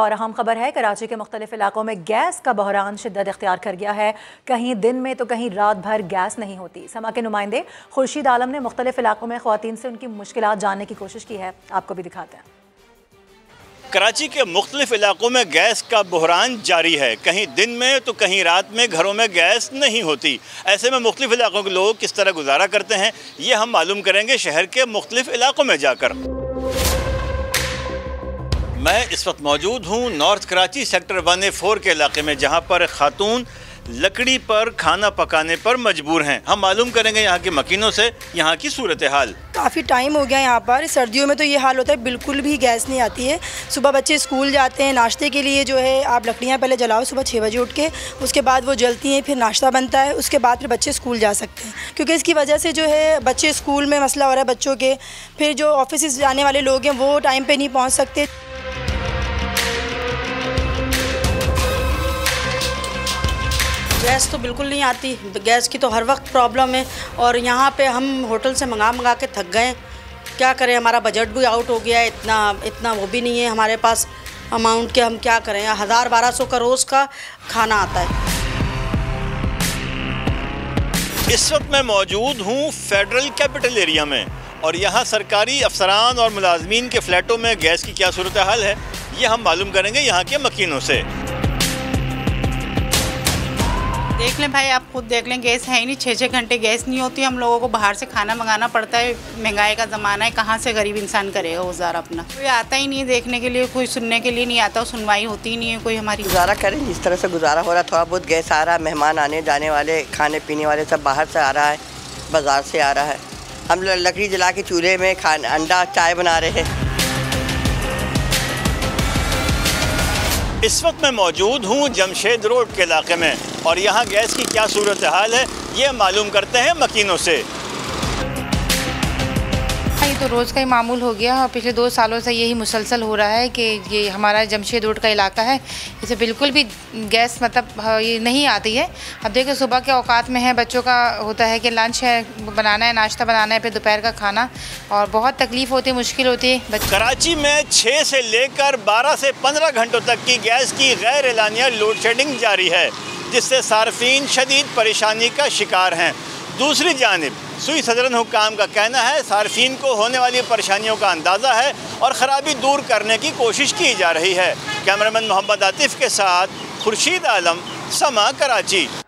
और अहम खबर है, कराची के मुख्तलिफ इलाकों में गैस का बहरान शिद्दत अख्तियार कर गया है। कहीं दिन में तो कहीं रात भर गैस नहीं होती। समा के नुमाइंदे खुर्शीद आलम ने मुख्तलिफ इलाकों में ख्वातीन से उनकी मुश्किलात जानने की कोशिश की है, आपको भी दिखाते हैं। कराची के मुख्तलिफ इलाकों में गैस का बहरान जारी है। कहीं दिन में तो कहीं रात में घरों में गैस नहीं होती। ऐसे में मुख्तलिफ इलाकों के लोग किस तरह गुजारा करते हैं, ये हम मालूम करेंगे शहर के मुख्तलिफ इलाकों में जाकर। मैं इस वक्त मौजूद हूँ नॉर्थ कराची सेक्टर 1A4 के इलाके में, जहाँ पर खातून लकड़ी पर खाना पकाने पर मजबूर हैं। हम मालूम करेंगे यहाँ के मकीनों से यहाँ की सूरत हाल। काफ़ी टाइम हो गया यहाँ पर, सर्दियों में तो ये हाल होता है, बिल्कुल भी गैस नहीं आती है। सुबह बच्चे स्कूल जाते हैं, नाश्ते के लिए जो है आप लकड़ियाँ पहले जलाओ सुबह 6 बजे उठ के, उसके बाद वो जलती हैं, फिर नाश्ता बनता है, उसके बाद फिर बच्चे स्कूल जा सकते हैं। क्योंकि इसकी वजह से जो है बच्चे स्कूल में मसला हो रहा है बच्चों के, फिर जो ऑफिस जाने वाले लोग हैं वो टाइम पर नहीं पहुँच सकते। गैस तो बिल्कुल नहीं आती, गैस की तो हर वक्त प्रॉब्लम है। और यहाँ पे हम होटल से मंगा के थक गए, क्या करें, हमारा बजट भी आउट हो गया है, इतना वो भी नहीं है हमारे पास अमाउंट के, हम क्या करें। 1000-1200 का रोज़ का खाना आता है। इस वक्त मैं मौजूद हूँ फेडरल कैपिटल एरिया में, और यहाँ सरकारी अफसरान और मुलाजमीन के फ्लैटों में गैस की क्या सूरत हाल है, ये हम मालूम करेंगे यहाँ के मकीनों से। देख लें भाई, आप खुद देख लें, गैस है ही नहीं, 6-6 घंटे गैस नहीं होती। हम लोगों को बाहर से खाना मंगाना पड़ता है, महंगाई का ज़माना है, कहाँ से गरीब इंसान करेगा गुजारा अपना। कोई आता ही नहीं है देखने के लिए, कोई सुनने के लिए नहीं आता, सुनवाई होती ही नहीं है कोई हमारी। गुजारा करें जिस तरह से गुजारा हो रहा है, थोड़ा बहुत गैस आ रहा है। मेहमान आने जाने वाले, खाने पीने वाले सब बाहर से आ रहा है, बाज़ार से आ रहा है। हम लोग लकड़ी जला के चूल्हे में अंडा चाय बना रहे हैं। इस वक्त मैं मौजूद हूँ जमशेद रोड के इलाके में, और यहाँ गैस की क्या सूरत हाल है ये मालूम करते हैं मकीनों से। ये तो रोज़ का ही मामूल हो गया, और पिछले 2 सालों से यही मुसलसल हो रहा है कि ये हमारा जमशेद रोड का इलाका है, इसे बिल्कुल भी गैस मतलब ये नहीं आती है। अब देखिए सुबह के औकात में है, बच्चों का होता है कि लंच है बनाना है, नाश्ता बनाना है, फिर दोपहर का खाना, और बहुत तकलीफ़ होती है, मुश्किल होती है। कराची में 6 से लेकर 12 से 15 घंटों तक की गैस की गैर एलानिया लोड शेडिंग जारी है, जिससे सार्फिन शदीद परेशानी का शिकार हैं। दूसरी जानिब सुई सदरन हुकाम का कहना है सार्फिन को होने वाली परेशानियों का अंदाज़ा है और ख़राबी दूर करने की कोशिश की जा रही है। कैमरामैन मोहम्मद आतिफ के साथ खुर्शीद आलम, समा कराची।